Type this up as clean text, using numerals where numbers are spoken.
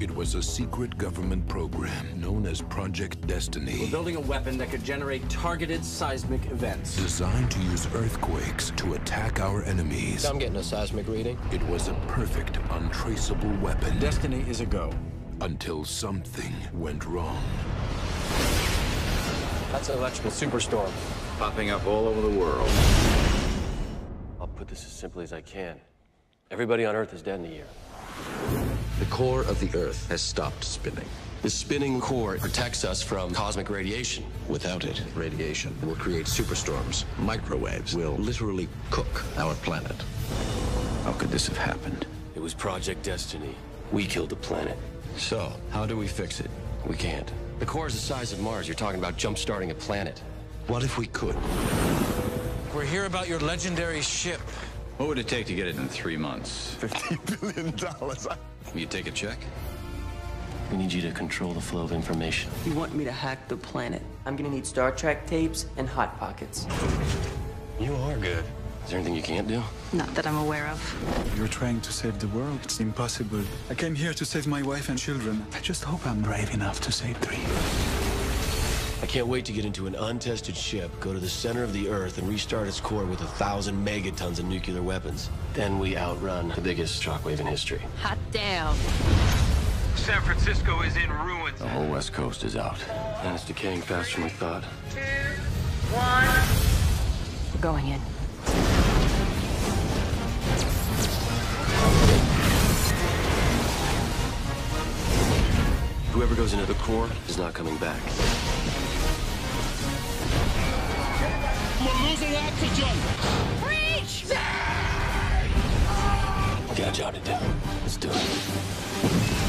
It was a secret government program known as Project Destiny. We're building a weapon that could generate targeted seismic events. Designed to use earthquakes to attack our enemies. I'm getting a seismic reading. It was a perfect, untraceable weapon. Destiny is a go. Until something went wrong. That's an electrical superstorm. Popping up all over the world. I'll put this as simply as I can. Everybody on Earth is dead in a year. The core of the Earth has stopped spinning. The spinning core protects us from cosmic radiation. Without it, radiation will create superstorms. Microwaves will literally cook our planet. How could this have happened? It was Project Destiny. We killed the planet. So, how do we fix it? We can't. The core is the size of Mars. You're talking about jump-starting a planet. What if we could? We're here about your legendary ship. What would it take to get it in 3 months? $50 billion. You take a check? We need you to control the flow of information. You want me to hack the planet? I'm gonna need Star Trek tapes and Hot Pockets. You are good. Is there anything you can't do? Not that I'm aware of. You're trying to save the world. It's impossible. I came here to save my wife and children. I just hope I'm brave enough to save 3. I can't wait to get into an untested ship, go to the center of the Earth, and restart its core with 1,000 megatons of nuclear weapons. Then we outrun the biggest shockwave in history. Hot damn. San Francisco is in ruins. The whole West Coast is out. And it's decaying faster than we thought. 2, 1... We're going in. Whoever goes into the core is not coming back. We're losing oxygen! Reach! We got a job to do. Let's do it.